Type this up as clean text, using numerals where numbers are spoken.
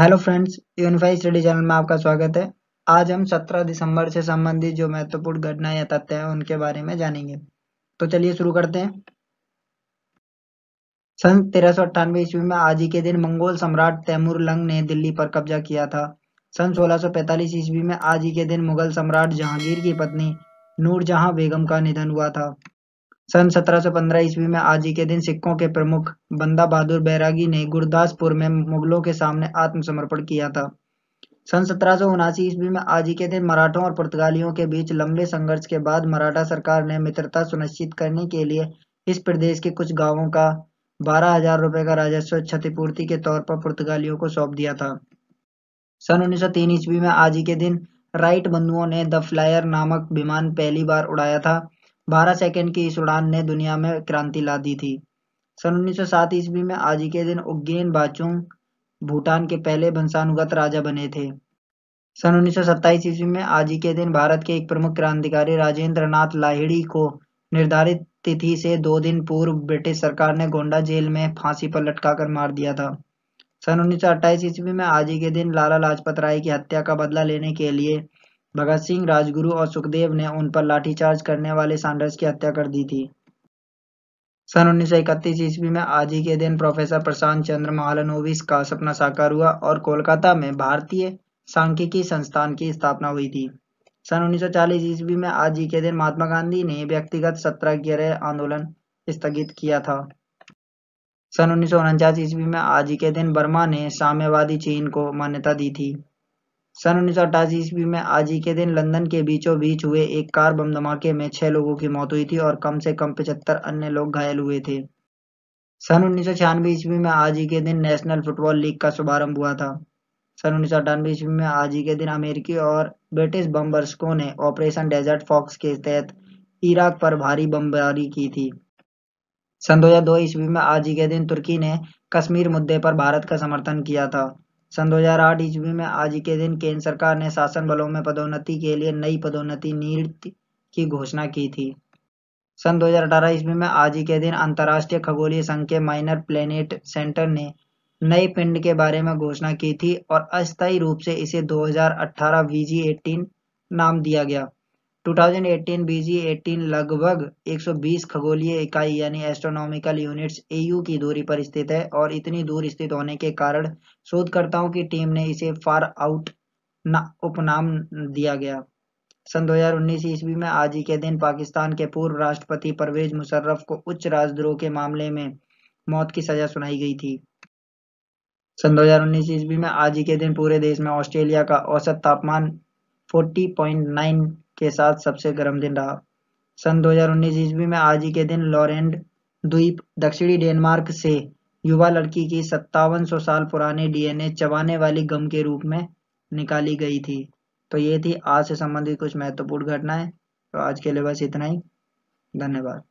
Hello friends, unify study channel में आपका स्वागत है। आज हम 17 दिसंबर से संबंधित जो महत्वपूर्ण घटनाएं या तथ्य हैं उनके बारे में जानेंगे। तो चलिए शुरू करते हैं। सन 1398 ईस्वी में आज ही के दिन मंगोल सम्राट तैमूर लंग ने दिल्ली पर कब्जा किया था। सन 1645 ईस्वी में आज ही के दिन मुगल सम्राट जहांगीर की पत्नी नूरजहां बेगम का निधन हुआ था। सन 1715 ईस्वी में आज ही के दिन सिखों के प्रमुख बंदा बहादुर बैरागी ने गुरदासपुर में मुगलों के सामने आत्मसमर्पण किया था। सन 1779 ईस्वी में आज ही के दिन मराठों और पुर्तगालियों के बीच लंबे संघर्ष के बाद मराठा सरकार ने मित्रता सुनिश्चित करने के लिए इस प्रदेश के कुछ गांवों का 12,000 रुपये का राजस्व क्षतिपूर्ति के तौर पर पुर्तगालियों को सौंप दिया था। सन 1903 ईस्वी में आज ही के दिन राइट बंधुओं ने द फ्लायर नामक विमान पहली बार उड़ाया था। 12 सेकंड की इस उड़ान ने दुनिया में क्रांति ला दी थी। सन 1907 ईस्वी में आज ही के दिन उगेन बाचुंग भूटान के पहले वंशानुगत राजा बने थे। सन 1927 ईस्वी में आज ही के दिन भारत के एक प्रमुख क्रांतिकारी राजेंद्र नाथ लाहिड़ी को निर्धारित तिथि से 2 दिन पूर्व ब्रिटिश सरकार ने गोंडा जेल में फांसी पर लटका कर मार दिया था। सन 1928 ईस्वी में आज ही के दिन लाला लाजपत राय की हत्या का बदला लेने के लिए भगत सिंह, राजगुरु और सुखदेव ने उन पर लाठीचार्ज करने वाले सैंडर्स की हत्या कर दी थी। सन 1931 ईस्वी में आज ही के दिन प्रोफेसर प्रशांत चंद्र महालनोबिस का सपना साकार हुआ और कोलकाता में भारतीय सांख्यिकी संस्थान की स्थापना हुई थी। सन 1940 ईस्वी में आज ही के दिन महात्मा गांधी ने व्यक्तिगत सत्याग्रह आंदोलन स्थगित किया था। सन 1949 ईस्वी में आज ही के दिन बर्मा ने साम्यवादी चीन को मान्यता दी थी। सन 1988 ईस्वी में आज ही के दिन लंदन के बीचों बीच हुए एक कार बम धमाके में 6 लोगों की मौत हुई थी और कम से कम 75 अन्य लोग घायल हुए थे। सन 1996 ईस्वी में आज ही के दिन नेशनल फुटबॉल लीग का शुभारंभ हुआ था। सन 1998 ईस्वी में आज ही के दिन अमेरिकी और ब्रिटिश बम वर्षकों ने ऑपरेशन डेजर्ट फॉक्स के तहत इराक पर भारी बमबारी की थी। सन 2002 ईस्वी में आज ही के दिन तुर्की ने कश्मीर मुद्दे पर भारत का समर्थन किया था। सन 2008 ईस्वी में आज ही के दिन केंद्र सरकार ने शासन बलों में पदोन्नति के लिए नई पदोन्नति नीति की घोषणा की थी। सन 2018 ईस्वी में आज ही के दिन अंतर्राष्ट्रीय खगोलीय संघ के माइनर प्लेनेट सेंटर ने नए पिंड के बारे में घोषणा की थी और अस्थायी रूप से इसे 2018 VG18 नाम दिया गया। 2018 VG18 लगभग 120 खगोलीय इकाई यानी एस्ट्रोनॉमिकल यूनिट्स AU की दूरी पर स्थित है और इतनी दूर स्थित होने के कारण शोधकर्ताओं की टीम ने इसे फार आउट उपनाम दिया गया। सन 2019 ईस्वी में आज ही के दिन पाकिस्तान के पूर्व राष्ट्रपति परवेज मुशर्रफ को उच्च राजद्रोह के मामले में मौत की सजा सुनाई गई थी। सन 2019 ईस्वी में आज ही के दिन पूरे देश में ऑस्ट्रेलिया का औसत तापमान 40.9 के साथ सबसे गर्म दिन रहा। सन 2019 ईस्वी में आज ही के दिन लॉरेंड द्वीप दक्षिणी डेनमार्क से युवा लड़की की 5700 साल पुराने DNA चबाने वाली गम के रूप में निकाली गई थी। तो ये थी आज से संबंधित कुछ महत्वपूर्ण घटनाएं। तो आज के लिए बस इतना ही। धन्यवाद।